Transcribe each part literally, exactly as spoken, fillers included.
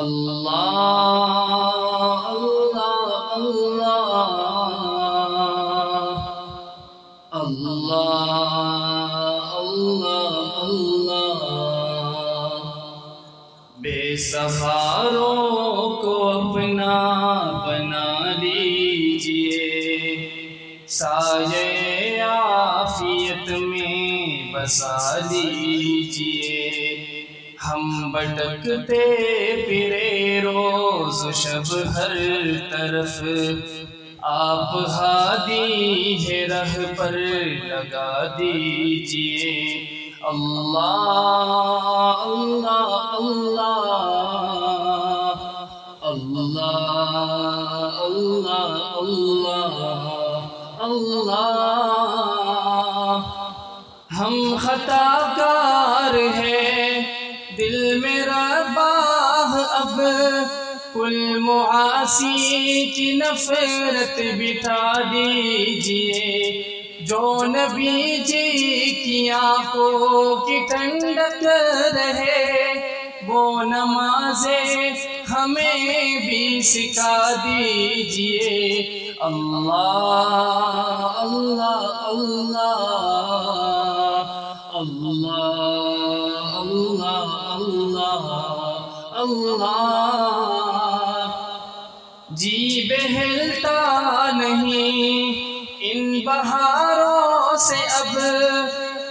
अल्लाह अल्लाह अल्लाह अल्लाह अल्लाह अल्लाह। बेसहारों को अपना बना लीजिए, साये आफियत में बसा लीजिए। हम भटकते फिरे रोज शब हर तरफ, आप हादी है रह पर लगा दीजिए। अल्लाह अल्लाह अल्लाह अल्लाह अल्लाह अल्लाह अल्लाह। हम खताकार हैं, दिल मेरा बाह अब कुल मुआसी की नफरत बिठा दीजिए। जो नबी जी की आंखों की ठंडक रहे, वो नमाजे हमें भी सिखा दीजिए। अल्लाह अल्लाह अल्लाह अल्लाह अल्लाह अल्लाह अल्लाह। जी बहलता नहीं इन बहारों से अब,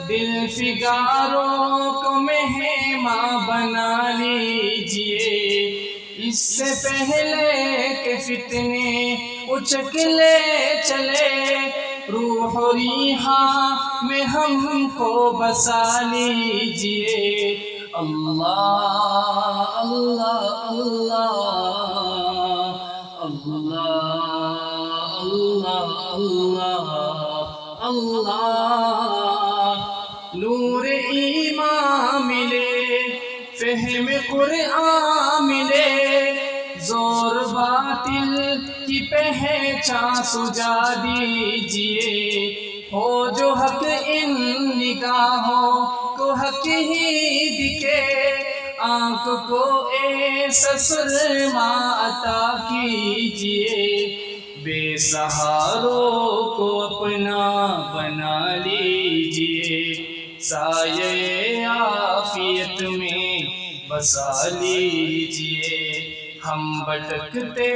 दिल फिगारों को मेहमा बना लीजिए। इससे पहले के फितने उचकले चले, रूह रिहा में हमको बसा लीजिए। अल्लाह अल्लाह अल्लाह अल्लाह अल्लाह अल्लाह अल्लाह। नूर ईमान मिले, फहम कुरान मिले, जोर बातिल की पहचान सुझा दीजिए। हो जो हक इन निगाहों को हक ही दिखे, आँख को ऐसा सुरमा अता कीजिए। बेसहारों को अपना बना लीजिए, साये आफियत में बसा लीजिए। हम भटकते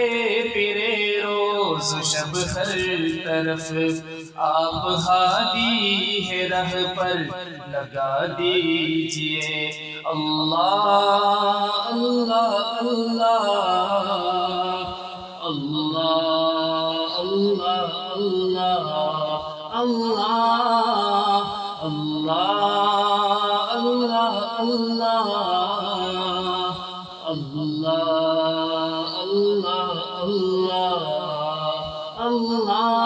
फिरे रोज शब हर तरफ, आप हादी है रह पर लगा दीजिए। अल्लाह अल्लाह अल्लाह अल्लाह अल्लाह अल्लाह अल्लाह अल्लाह अल्लाह अल्लाह अल्लाह अल्लाह अल्लाह।